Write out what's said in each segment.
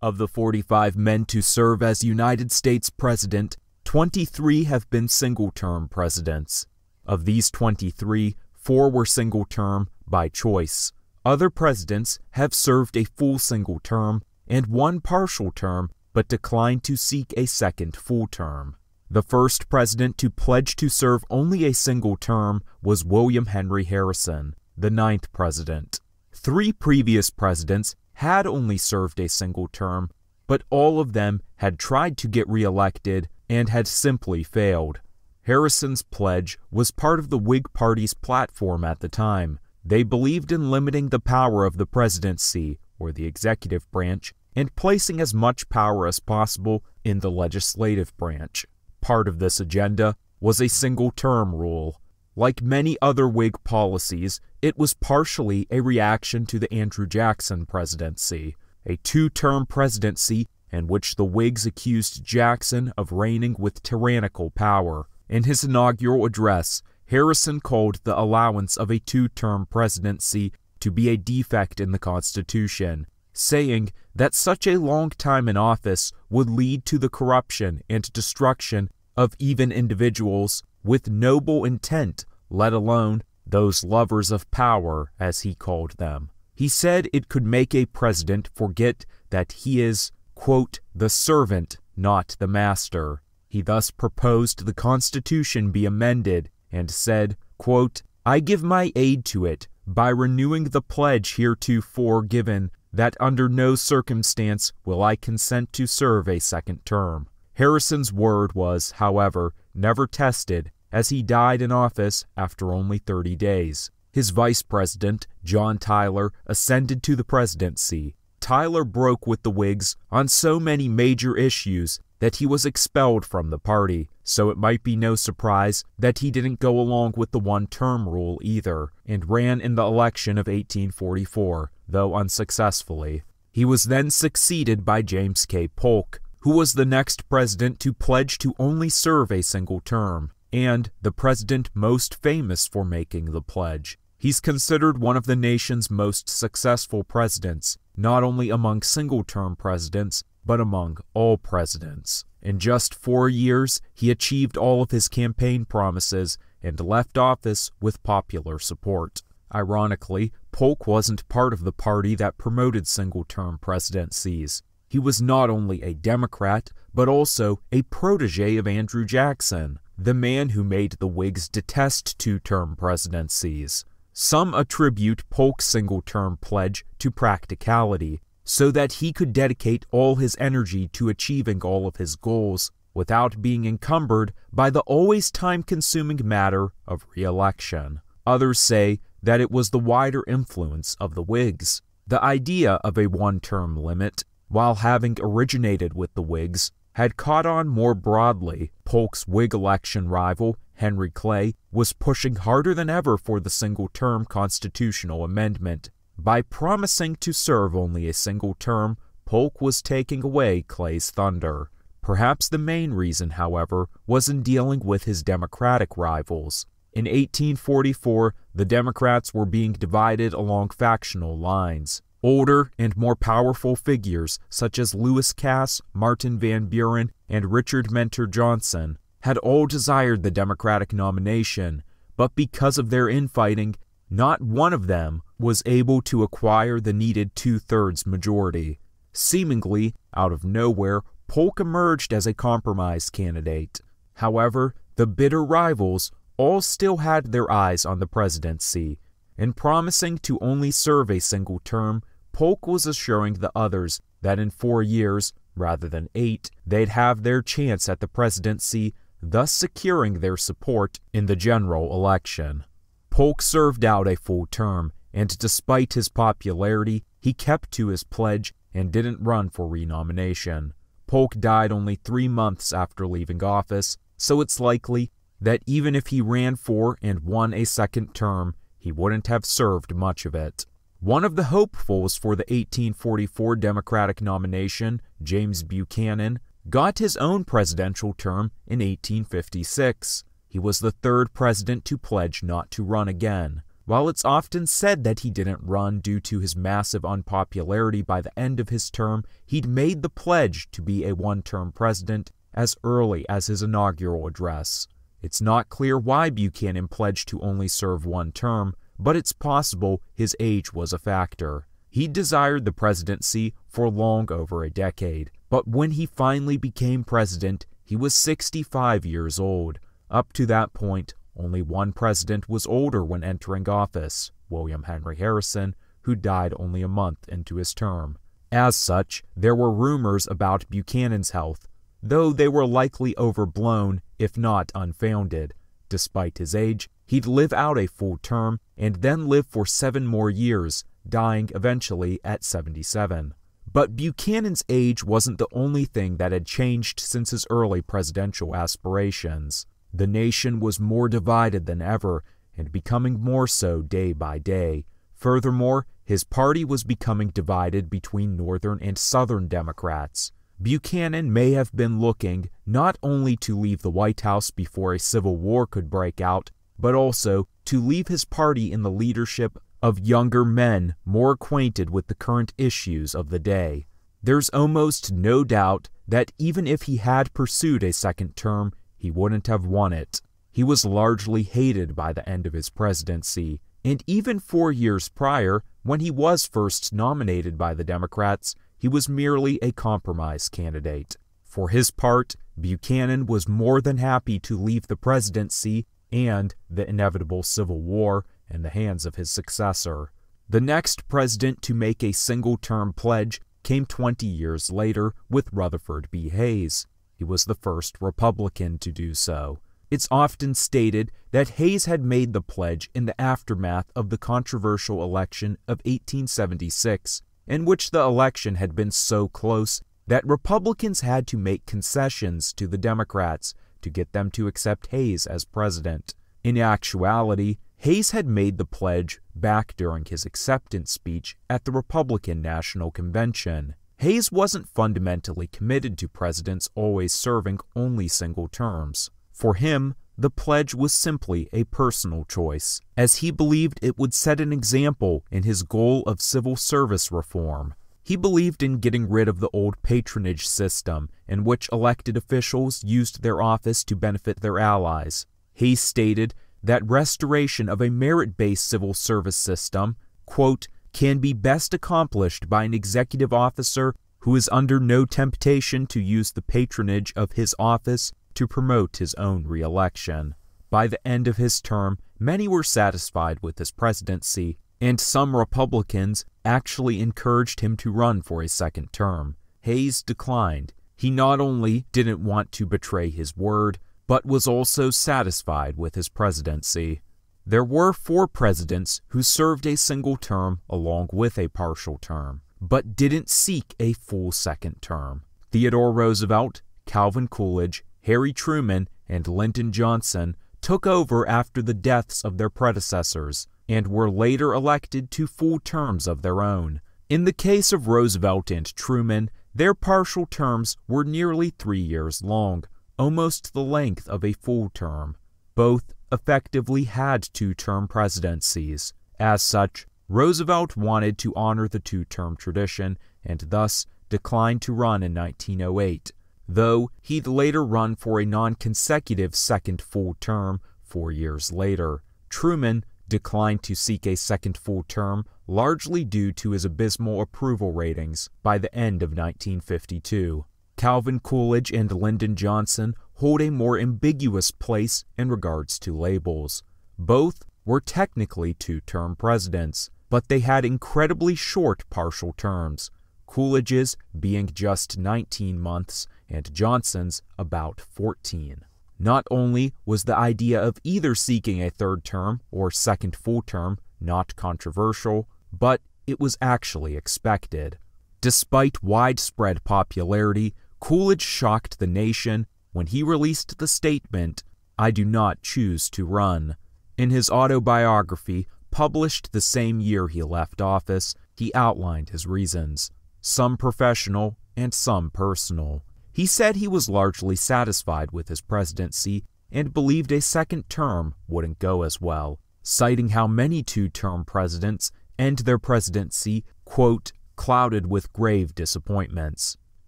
Of the 45 men to serve as United States President, 23 have been single-term presidents. Of these 23, 4 were single-term by choice. Other presidents have served a full single term and one partial term, but declined to seek a second full term. The first president to pledge to serve only a single term was William Henry Harrison, the 9th president. 3 previous presidents had only served a single term, but all of them had tried to get reelected and had simply failed. Harrison's pledge was part of the Whig Party's platform at the time. They believed in limiting the power of the presidency, or the executive branch, and placing as much power as possible in the legislative branch. Part of this agenda was a single-term rule. Like many other Whig policies, it was partially a reaction to the Andrew Jackson presidency, a 2-term presidency in which the Whigs accused Jackson of reigning with tyrannical power. In his inaugural address, Harrison called the allowance of a 2-term presidency to be a defect in the Constitution, saying that such a long time in office would lead to the corruption and destruction of even individuals with noble intent, let alone those lovers of power, as he called them. He said it could make a president forget that he is, quote, the servant, not the master. He thus proposed the Constitution be amended and said, quote, I give my aid to it by renewing the pledge heretofore given that under no circumstance will I consent to serve a second term. Harrison's word was, however, never tested, as he died in office after only 30 days. His vice president, John Tyler, ascended to the presidency. Tyler broke with the Whigs on so many major issues that he was expelled from the party, so it might be no surprise that he didn't go along with the one-term rule either, and ran in the election of 1844, though unsuccessfully. He was then succeeded by James K. Polk, who was the next president to pledge to only serve a single term, and the president most famous for making the pledge. He's considered one of the nation's most successful presidents, not only among single-term presidents, but among all presidents. In just 4 years, he achieved all of his campaign promises and left office with popular support. Ironically, Polk wasn't part of the party that promoted single-term presidencies. He was not only a Democrat, but also a protege of Andrew Jackson, the man who made the Whigs detest 2-term presidencies. Some attribute Polk's single-term pledge to practicality, so that he could dedicate all his energy to achieving all of his goals without being encumbered by the always time-consuming matter of re-election. Others say that it was the wider influence of the Whigs. The idea of a one-term limit, while having originated with the Whigs, had caught on more broadly. Polk's Whig election rival, Henry Clay, was pushing harder than ever for the single-term constitutional amendment. By promising to serve only a single term, Polk was taking away Clay's thunder. Perhaps the main reason, however, was in dealing with his Democratic rivals. In 1844, the Democrats were being divided along factional lines. Older and more powerful figures such as Lewis Cass, Martin Van Buren, and Richard Mentor Johnson had all desired the Democratic nomination, but because of their infighting, not one of them was able to acquire the needed 2/3 majority. Seemingly, out of nowhere, Polk emerged as a compromise candidate. However, the bitter rivals all still had their eyes on the presidency. In promising to only serve a single term, Polk was assuring the others that in 4 years, rather than 8, they'd have their chance at the presidency, thus securing their support in the general election. Polk served out a full term, and despite his popularity, he kept to his pledge and didn't run for renomination. Polk died only 3 months after leaving office, so it's likely that even if he ran for and won a second term, he wouldn't have served much of it. One of the hopefuls for the 1844 Democratic nomination, James Buchanan, got his own presidential term in 1856. He was the 3rd president to pledge not to run again. While it's often said that he didn't run due to his massive unpopularity by the end of his term, he'd made the pledge to be a one-term president as early as his inaugural address. It's not clear why Buchanan pledged to only serve one term, but it's possible his age was a factor. He desired the presidency for long over a decade, but when he finally became president, he was 65 years old. Up to that point, only one president was older when entering office, William Henry Harrison, who died only a month into his term. As such, there were rumors about Buchanan's health, though they were likely overblown, if not unfounded. Despite his age, he'd live out a full term and then live for 7 more years, dying eventually at 77. But Buchanan's age wasn't the only thing that had changed since his early presidential aspirations. The nation was more divided than ever, and becoming more so day by day. Furthermore, his party was becoming divided between Northern and Southern Democrats. Buchanan may have been looking not only to leave the White House before a civil war could break out, but also to leave his party in the leadership of younger men more acquainted with the current issues of the day. There's almost no doubt that even if he had pursued a second term, he wouldn't have won it. He was largely hated by the end of his presidency, and even 4 years prior, when he was first nominated by the Democrats, he was merely a compromise candidate. For his part, Buchanan was more than happy to leave the presidency and the inevitable Civil War in the hands of his successor. The next president to make a single-term pledge came 20 years later with Rutherford B. Hayes. He was the first Republican to do so. It's often stated that Hayes had made the pledge in the aftermath of the controversial election of 1876, in which the election had been so close that Republicans had to make concessions to the Democrats to get them to accept Hayes as president. In actuality, Hayes had made the pledge back during his acceptance speech at the Republican National Convention. Hayes wasn't fundamentally committed to presidents always serving only single terms. For him, the pledge was simply a personal choice, as he believed it would set an example in his goal of civil service reform. He believed in getting rid of the old patronage system in which elected officials used their office to benefit their allies. Hayes stated that restoration of a merit-based civil service system, quote, can be best accomplished by an executive officer who is under no temptation to use the patronage of his office to promote his own re-election. By the end of his term, many were satisfied with his presidency, and some Republicans actually encouraged him to run for a second term. Hayes declined. He not only didn't want to betray his word, but was also satisfied with his presidency. There were 4 presidents who served a single term along with a partial term, but didn't seek a full second term: Theodore Roosevelt, Calvin Coolidge, Harry Truman, and Lyndon Johnson took over after the deaths of their predecessors and were later elected to full terms of their own. In the case of Roosevelt and Truman, their partial terms were nearly 3 years long, almost the length of a full term. Both effectively had 2-term presidencies. As such, Roosevelt wanted to honor the 2-term tradition and thus declined to run in 1908, though he'd later run for a non-consecutive second full term 4 years later. Truman declined to seek a second full term largely due to his abysmal approval ratings by the end of 1952. Calvin Coolidge and Lyndon Johnson hold a more ambiguous place in regards to labels. Both were technically 2-term presidents, but they had incredibly short partial terms, Coolidge's being just 19 months and Johnson's about 14. Not only was the idea of either seeking a 3rd term or second full term not controversial, but it was actually expected. Despite widespread popularity, Coolidge shocked the nation when he released the statement, "I do not choose to run." In his autobiography, published the same year he left office, he outlined his reasons, some professional and some personal. He said he was largely satisfied with his presidency and believed a second term wouldn't go as well, citing how many two-term presidents end their presidency, quote, clouded with grave disappointments,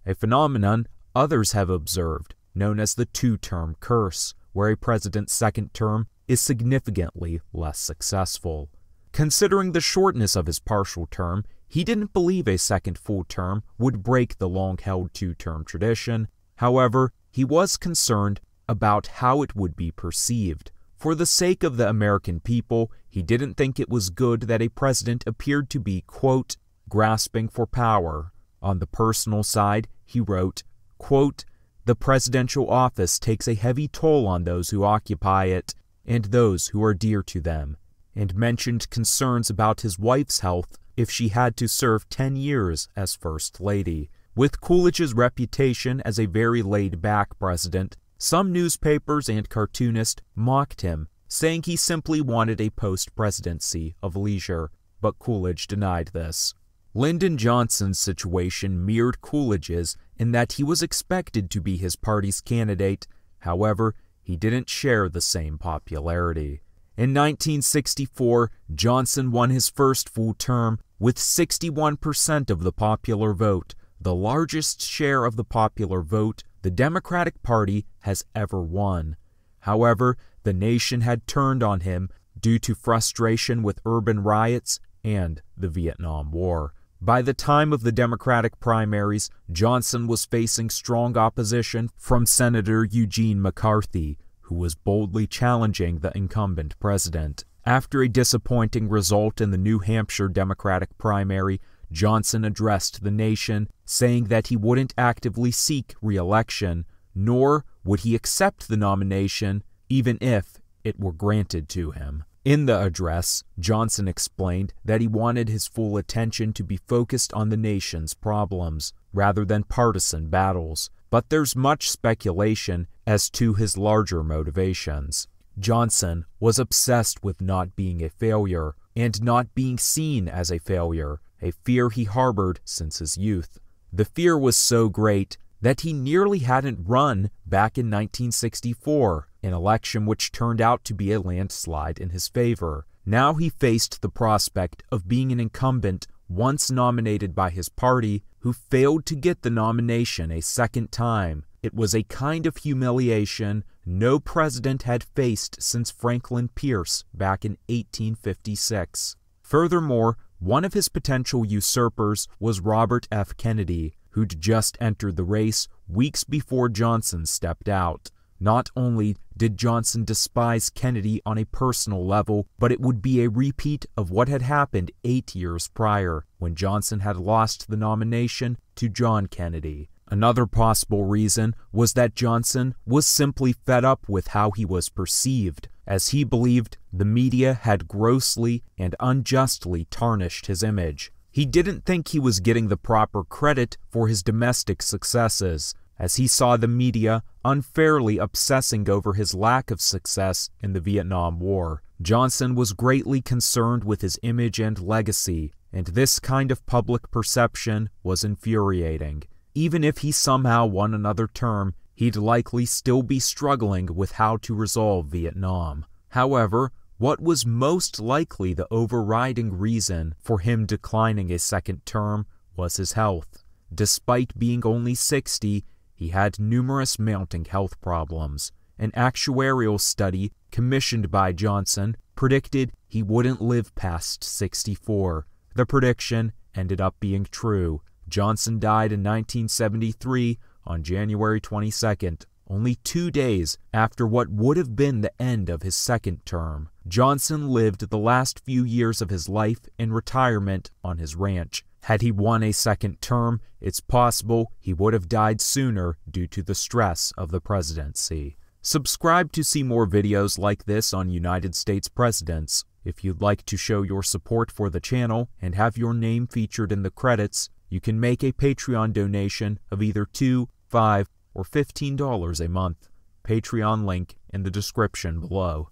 a phenomenon others have observed, known as the two-term curse, where a president's second term is significantly less successful. Considering the shortness of his partial term, he didn't believe a second full term would break the long-held two-term tradition. However, he was concerned about how it would be perceived. For the sake of the American people, he didn't think it was good that a president appeared to be, quote, grasping for power. On the personal side, he wrote, quote, the presidential office takes a heavy toll on those who occupy it and those who are dear to them, and mentioned concerns about his wife's health if she had to serve 10 years as First Lady. With Coolidge's reputation as a very laid-back president, some newspapers and cartoonists mocked him, saying he simply wanted a post-presidency of leisure, but Coolidge denied this. Lyndon Johnson's situation mirrored Coolidge's in that he was expected to be his party's candidate. However, he didn't share the same popularity. In 1964, Johnson won his first full term with 61% of the popular vote, the largest share of the popular vote the Democratic Party has ever won. However, the nation had turned on him due to frustration with urban riots and the Vietnam War. By the time of the Democratic primaries, Johnson was facing strong opposition from Senator Eugene McCarthy, who was boldly challenging the incumbent president. After a disappointing result in the New Hampshire Democratic primary, Johnson addressed the nation, saying that he wouldn't actively seek re-election, nor would he accept the nomination, even if it were granted to him. In the address, Johnson explained that he wanted his full attention to be focused on the nation's problems, rather than partisan battles, but there's much speculation as to his larger motivations. Johnson was obsessed with not being a failure, and not being seen as a failure, a fear he harbored since his youth. The fear was so great that he nearly hadn't run back in 1964, an election which turned out to be a landslide in his favor. Now he faced the prospect of being an incumbent once nominated by his party, who failed to get the nomination a second time. It was a kind of humiliation no president had faced since Franklin Pierce back in 1856. Furthermore, one of his potential usurpers was Robert F. Kennedy, who'd just entered the race weeks before Johnson stepped out. Not only did Johnson despise Kennedy on a personal level, but it would be a repeat of what had happened 8 years prior, when Johnson had lost the nomination to John Kennedy. Another possible reason was that Johnson was simply fed up with how he was perceived, as he believed the media had grossly and unjustly tarnished his image. He didn't think he was getting the proper credit for his domestic successes, as he saw the media unfairly obsessing over his lack of success in the Vietnam War. Johnson was greatly concerned with his image and legacy, and this kind of public perception was infuriating. Even if he somehow won another term, he'd likely still be struggling with how to resolve Vietnam. However, what was most likely the overriding reason for him declining a second term was his health. Despite being only 60, he had numerous mounting health problems. An actuarial study commissioned by Johnson predicted he wouldn't live past 64. The prediction ended up being true. Johnson died in 1973 on January 22nd, only 2 days after what would have been the end of his second term. Johnson lived the last few years of his life in retirement on his ranch. Had he won a second term, it's possible he would have died sooner due to the stress of the presidency. Subscribe to see more videos like this on United States presidents. If you'd like to show your support for the channel and have your name featured in the credits, you can make a Patreon donation of either $2, $5, or $15 a month. Patreon link in the description below.